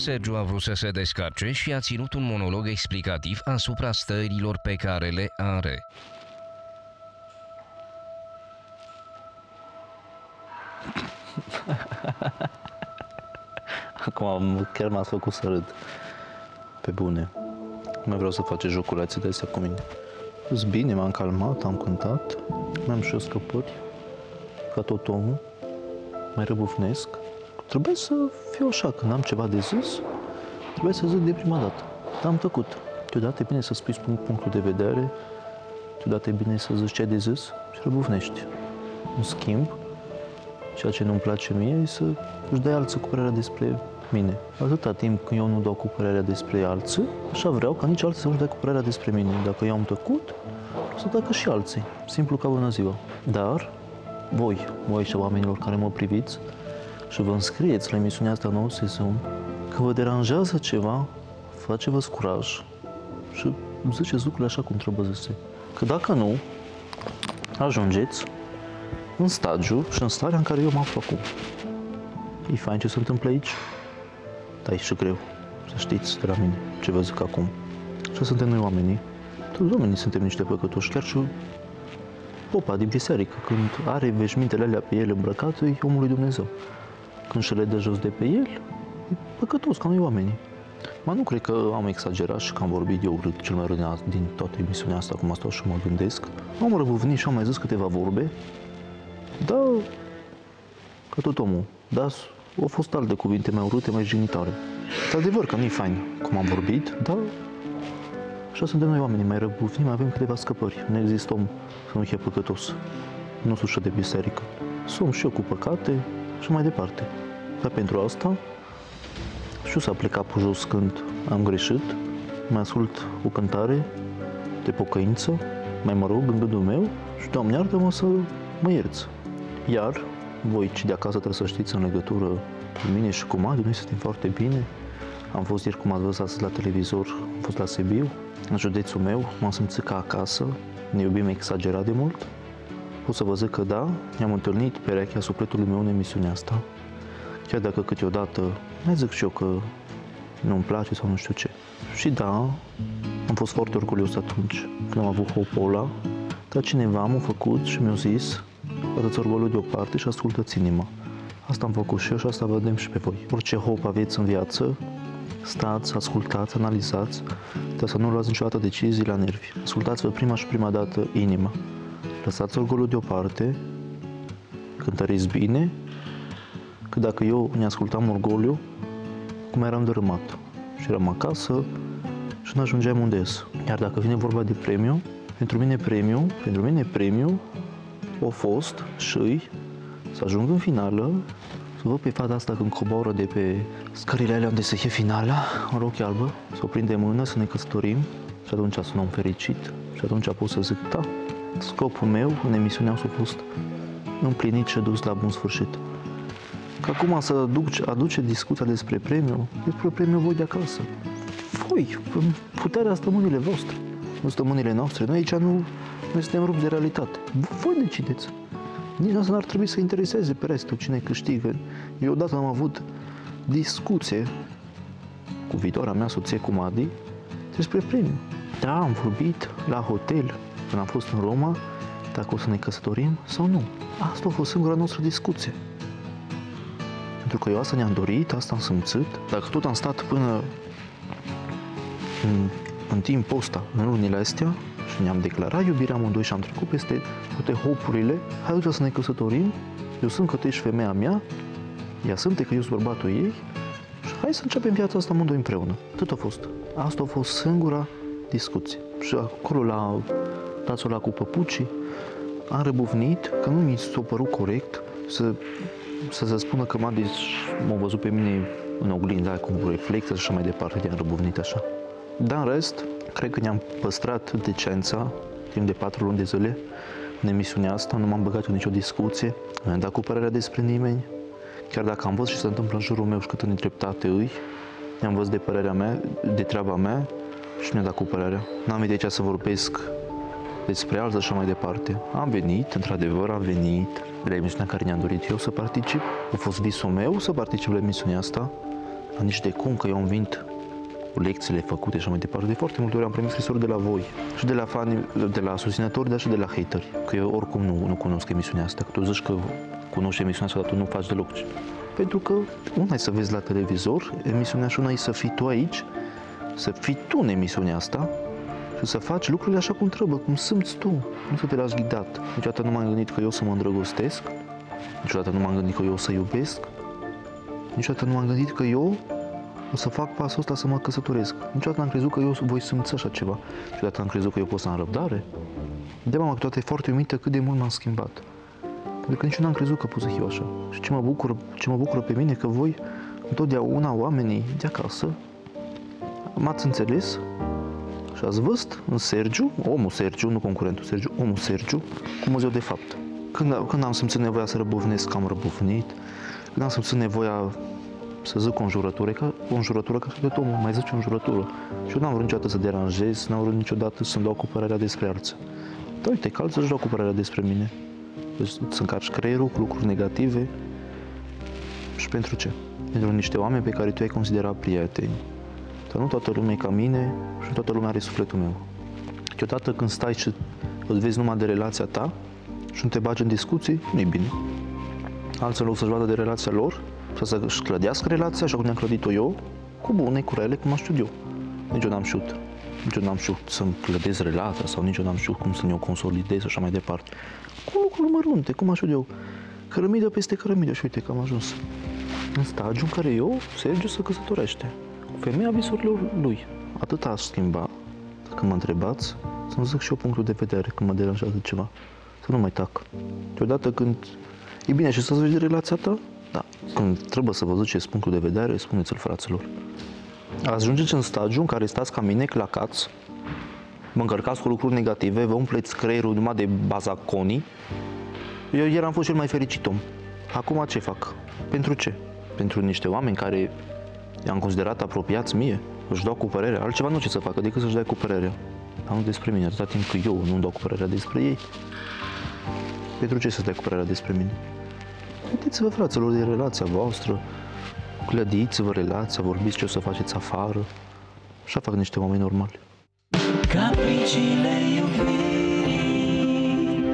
Sergiu a vrut să se descarce și a ținut un monolog explicativ asupra stărilor pe care le are. Acum chiar m-a făcut să râd. Pe bune. Nu vreau să faci joculații de astea cu mine. Sunt bine, m-am calmat, am cântat, mi-am și eu scăpări, ca tot omul, mai răbufnesc. Trebuie să fiu așa, când am ceva de zis, trebuie să zic de prima dată. Dar am tăcut. Deodată e bine să spui punctul de vedere, deodată e bine să zici ce ai de zis și răbufnești. În schimb, ceea ce nu-mi place mie e să își dai alții cu părerea despre mine. Atâta timp când eu nu dau cu părerea despre alții, așa vreau ca nici alții să nu-și dea cu părerea despre mine. Dacă eu am tăcut, o să dacă și alții. Simplu ca bună ziua. Dar voi și oamenilor care mă priviți și vă înscrieți la emisiunea asta nouă sezon, că vă deranjează ceva, faceți-vă curaj și ziceți lucrurile așa cum trebuie să se. Că dacă nu, ajungeți în stagiu și în starea în care eu mă aflu acum. E fain ce se întâmplă aici, dar e și greu, să știți de la mine ce vă zic acum. Și suntem noi oamenii, toți oamenii suntem niște păcătoși, chiar și popa din biserică, când are veșmintele alea pe el îmbrăcate, e omul lui Dumnezeu. Când și le dă jos de pe el, e păcătos ca noi oamenii. Mă, nu cred că am exagerat și că am vorbit eu cel mai rău din toată emisiunea asta, cum stau și mă gândesc. Am răbufnit și am mai zis câteva vorbe, dar ca tot omul, dar au fost alte cuvinte mai urâte, mai jignitoare. De adevăr că nu-i fain cum am vorbit, dar așa suntem noi oamenii, mai răbufnim, mai avem câteva scăpări. Nu există om să nu fie păcătos, nu sunt ușa de biserică. Sunt și eu cu păcate și mai departe. Dar pentru asta și eu s-a plecat pe jos când am greșit, mai ascult o cântare de pocăință, mai mă rog în gândul meu și Doamne iartă-mă să mă ierți. Iar voi, cei de acasă, trebuie să știți în legătură cu mine și cu Madi, noi suntem foarte bine. Am fost ieri, cum ați văzut astăzi la televizor, am fost la Sibiu, în județul meu, m-am simțit ca acasă, ne iubim exagerat de mult. Pot să vă zic că da, ne-am întâlnit perechea sufletului meu în emisiunea asta. Chiar dacă câteodată, mai zic și eu că nu-mi place sau nu știu ce. Și da, am fost foarte orgolios atunci când am avut hopul ăla, dar cineva m-a făcut și mi-a zis: arăți orgolul deoparte și ascultă-ți inima. Asta am făcut și eu și asta vedem și pe voi. Orice hop aveți în viață, stați, ascultați, analizați, dar să nu luați niciodată decizii la nervi. Ascultați-vă prima și prima dată inima. Lăsați orgolul deoparte, cântăriți bine, că dacă eu ne ascultam orgoliu, cum eram dărâmat. Și eram acasă și nu ajungeam unde ies. Iar dacă vine vorba de premiu, pentru mine premiu a fost și să ajung în finală, să văd pe fata asta când coboară de pe scările alea unde se e finala, în rochie albă, să o prind de mână, să ne căsătorim și atunci sunam fericit și atunci pot să zic da. Scopul meu în emisiunea a fost împlinit și dus la bun sfârșit. Că acum să aduce discuția despre premiu voi de acasă. Voi, puterea stă în mâinile voastre, nu stă în mâinile noastre, noi aici noi suntem rupt de realitate. Voi decideți. Nici asta n-ar trebui să intereseze pe restul cine câștigă. Eu odată am avut discuție cu viitoarea mea soție, cu Madi, despre premiu. Da, am vorbit la hotel când am fost în Roma, dacă o să ne căsătorim sau nu. Asta a fost singura noastră discuție. Pentru că eu asta ne-am dorit, asta am simțit. Dacă tot am stat până în timpul ăsta, în lunile astea, și ne-am declarat iubirea amândoi și am trecut peste toate hopurile, hai să ne căsătorim, eu sunt că tu ești femeia mea, ea simte că eu sunt bărbatul ei și hai să începem viața asta amândoi împreună. Tot a fost. Asta a fost singura discuție. Și acolo la tațul ăla cu păpucii am răbufnit că nu mi s-a părut corect să se spună că Madi m-a văzut pe mine în oglinda cu un reflex și așa mai departe, de am răbufnit așa. Dar în rest, cred că ne-am păstrat decența timp de 4 luni de zile în emisiunea asta, nu m-am băgat în nicio discuție, nu am dat cu părerea despre nimeni, chiar dacă am văzut ce se întâmplă în jurul meu și cât în dreptate îi, ne-am văzut de părerea mea, de treaba mea și mi-am dat cu părerea. N-am venit aici să vorbesc despre alții așa mai departe. Am venit, într-adevăr am venit la emisiunea care ne-am dorit eu să particip, a fost visul meu să particip la emisiunea asta, la niște cum că eu am venit cu lecțiile făcute și așa mai departe. De foarte multe ori am primit scrisori de la voi și de la fani, de la susținători, dar și de la hateri. Că eu oricum nu cunosc emisiunea asta. Că tu zici că cunoști emisiunea asta, dar tu nu faci deloc. Pentru că una e să vezi la televizor emisiunea și una e să fii tu aici, să fii tu în emisiunea asta și să faci lucrurile așa cum trebuie, cum simți tu. Nu să te lași ghidat. Niciodată nu m-am gândit că eu să mă îndrăgostesc, niciodată nu m-am gândit că eu să iubesc, niciodată nu m-am gândit că eu o să fac pasul ăsta să mă căsătoresc. Niciodată n-am crezut că eu voi simți așa ceva. Niciodată am crezut că eu pot să am răbdare. De mama câteodată e foarte uimită cât de mult m-am schimbat. Pentru că nici n-am crezut că pot să fiu așa. Și ce mă bucură pe mine că voi, întotdeauna oamenii de acasă, m-ați înțeles și ați văzut în Sergiu, omul Sergiu, nu concurentul Sergiu, omul Sergiu, cu muzeu de fapt. Când am simțit nevoia să răbufnesc, că am răbufnit. Când am simțit nevoia să zic o înjurătură, că tot omul mai zice o înjurătură. Și eu n-am vrut niciodată să deranjez, n-am vrut niciodată să-mi dau cu părerea despre alții. Dar uite, că alții își dau cu părerea despre mine. Deci îți încarci creierul cu lucruri negative. Și pentru ce? Pentru niște oameni pe care tu ai considerat prieteni. Dar nu toată lumea e ca mine și nu toată lumea are sufletul meu. Câteodată când stai și îți vezi numai de relația ta și nu te bagi în discuții, nu-i bine. Alții, în loc să-și vadă de relația lor, să-și clădească relația, așa cum ne-am clădit-o eu, cu bune, cu rele, cum am știut eu. Nici eu n-am știut. Nici eu n-am știut să-mi clădez relația sau nici eu n-am știut cum să-mi o consolidez, așa mai departe. Cu lucruri mărunte, cum am știut eu. Cărămidă peste cărămidă și uite că am ajuns în stagiu în care eu, Sergiu, se căsătorește cu femeia visurilor lui. Atât aș schimba. Dacă mă întrebați, să-mi zic și eu punctul de vedere când mă deranjează ceva. Să nu mai tac. Deodată când e bine și să-ți vezi relația ta, da. Când trebuie să vă ziceți punctul de vedere, spuneți-l, fraților. Ajungeți în stagiu în care stați ca mine, clacați, mă încărcați cu lucruri negative, vă umpleți creierul numai de bazaconii. Eu ieri am fost cel mai fericit om. Acum ce fac? Pentru ce? Pentru niște oameni care i-am considerat apropiați mie, își dau cu părerea. Altceva nu ce să facă decât să-și dai cu părerea. Dar nu despre mine, atâta timp că eu nu-mi dau cu părerea despre ei. Pentru ce să dai cu părerea despre mine? Uitați-vă, fraților, de relația voastră, clădiți-vă relația, vorbiți ce o să faceți afară. Așa fac niște oameni normali. Capriciile iubirii.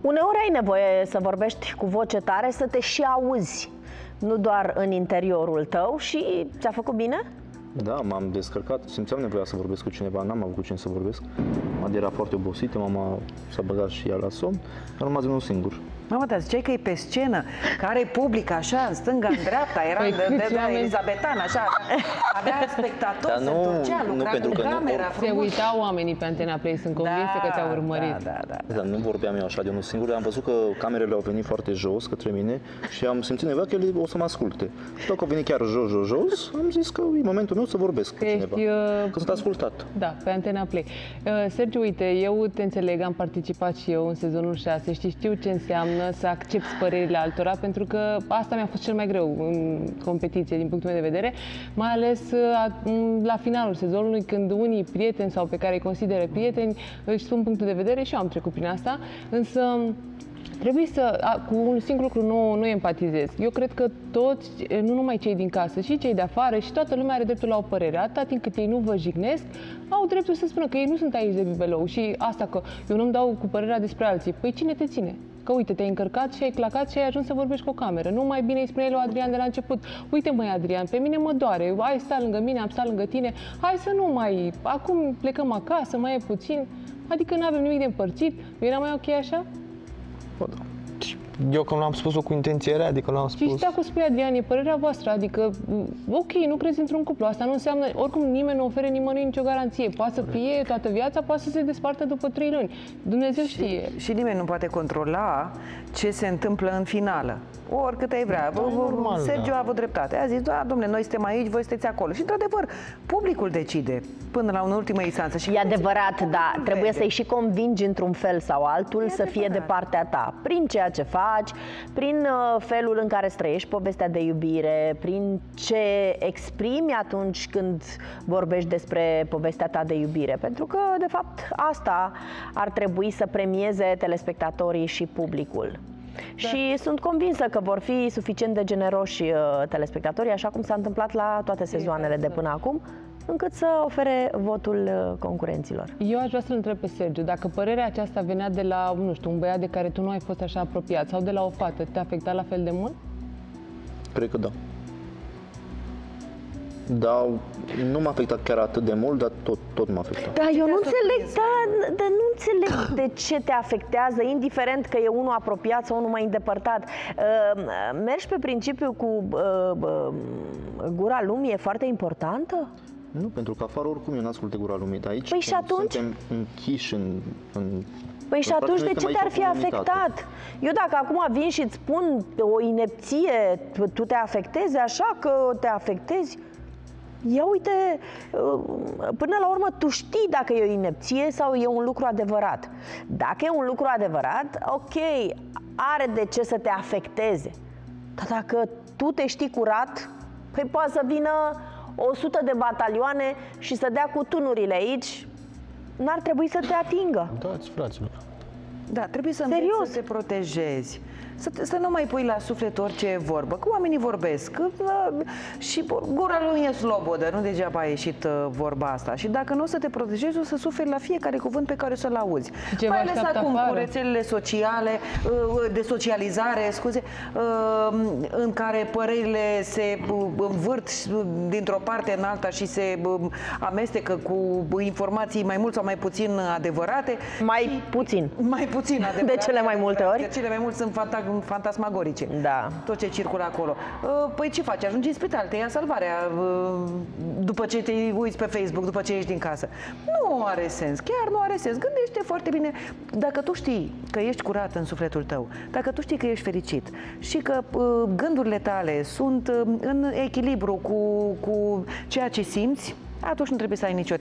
Uneori ai nevoie să vorbești cu voce tare, să te și auzi, nu doar în interiorul tău. Și ți-a făcut bine? Da, m-am descărcat, simțeam nevoia să vorbesc cu cineva, n-am avut cu cine să vorbesc. Madi era foarte obosită, mama s-a băgat și ea la somn, a rămas unul singur. Mama, dar ziceai că e pe scenă, că are public așa, în stânga, în dreapta, era de elizabetan, așa, avea spectatori, da, se întorcea, lucra cu camera. Se uitau oamenii pe AntenaPlay, sunt convinsă că te-au urmărit. Da, nu vorbeam eu așa de unul singur, dar am văzut că camerele au venit foarte jos către mine și am simțit nevoia că ele o să mă asculte. Și dacă au venit chiar jos, am zis că e momentul meu să vorbesc cu cineva, că sunt ascultat. Da, pe AntenaPlay. Sergiu, uite, eu te înțeleg, am participat și eu în sezonul 6 și știu ce înseamnă să accepti părerile altora, pentru că asta mi-a fost cel mai greu în competiție, din punctul meu de vedere, mai ales la finalul sezonului, când unii prieteni sau pe care îi consideră prieteni își spun punctul de vedere și eu am trecut prin asta, însă trebuie să, cu un singur lucru nu empatizez. Eu cred că toți, nu numai cei din casă, și cei de afară, și toată lumea are dreptul la o părere. Atâta timp cât ei nu vă jignesc, au dreptul să spună că ei nu sunt aici de bibelou și asta că eu nu-mi dau cu părerea despre alții. Păi cine te ține? Că uite, te-ai încărcat și ai clacat și ai ajuns să vorbești cu o cameră. Nu mai bine îi spune lui Adrian de la început. Uite, măi, Adrian, pe mine mă doare. Ai stat lângă mine, am stat lângă tine. Hai să nu mai... Acum plecăm acasă, mai e puțin. Adică nu avem nimic de împărțit. Nu era mai ok așa? Eu când l-am spus-o cu intenție rea, adică l-am spus... Și dacă spui, Adrian, e părerea voastră, adică, ok, nu crezi într-un cuplu, asta nu înseamnă, oricum nimeni nu ofere nimănui nicio garanție, poate să fie toată viața, poate să se despartă după 3 luni, Dumnezeu știe. Și nimeni nu poate controla ce se întâmplă în finală, oricât ai vrea, Sergiu a avut dreptate, a zis, da, domnule, noi suntem aici, voi sunteți acolo și, într-adevăr, publicul decide până la ultimă instanță. E adevărat, da, trebuie să-i și convingi într-un fel sau altul să fie de partea ta, prin ceea ce faci, prin felul în care trăiești povestea de iubire, prin ce exprimi atunci când vorbești despre povestea ta de iubire. Pentru că, de fapt, asta ar trebui să premieze telespectatorii și publicul. Da. Și sunt convinsă că vor fi suficient de generoși telespectatorii, așa cum s-a întâmplat la toate sezoanele de până acum, încât să ofere votul concurenților. Eu aș vrea să-l întreb pe Sergiu, dacă părerea aceasta venea de la, nu știu, un băiat de care tu nu ai fost așa apropiat sau de la o fată, te-a afectat la fel de mult? Cred că da. Da, nu m-a afectat chiar atât de mult, dar tot m-a afectat. Da, eu nu înțeleg, dar nu înțeleg de ce te afectează, indiferent că e unul apropiat sau unul mai îndepărtat. Mergi pe principiu cu gura lumii, e foarte importantă? Nu, pentru că afară oricum eu n-ascult de gura lumii, dar aici păi și atunci? Suntem închiși în... Păi și atunci de ce te-ar fi afectat? Eu dacă acum vin și îți spun o inepție, tu te afectezi așa că te afectezi? Ia uite, până la urmă tu știi dacă e o inepție sau e un lucru adevărat. Dacă e un lucru adevărat, ok, are de ce să te afecteze. Dar dacă tu te știi curat, păi poate să vină 100 de batalioane și să dea cu tunurile aici. N-ar trebui să te atingă. Dați, fraților. Da, trebuie să înveți să te protejezi. Să nu mai pui la suflet orice vorbă. Că oamenii vorbesc. Și gura lui e slobodă. Nu degeaba a ieșit vorba asta. Și dacă nu o să te protejezi, o să suferi la fiecare cuvânt pe care o să-l auzi. Mai ales acum cu rețelele sociale, de socializare, scuze, în care părerile se învârt dintr-o parte în alta și se amestecă cu informații mai mult sau mai puțin adevărate. Mai puțin. Mai puțin adevărate. De cele mai multe ori. De cele mai mult sunt fantasmagorice. Da. Tot ce circulă acolo. Păi ce faci? Ajungi în spital, te ia salvarea după ce te uiți pe Facebook, după ce ieși din casă. Nu are sens. Chiar nu are sens. Gândește foarte bine. Dacă tu știi că ești curat în sufletul tău, dacă tu știi că ești fericit și că gândurile tale sunt în echilibru cu ceea ce simți, atunci nu trebuie să ai nicio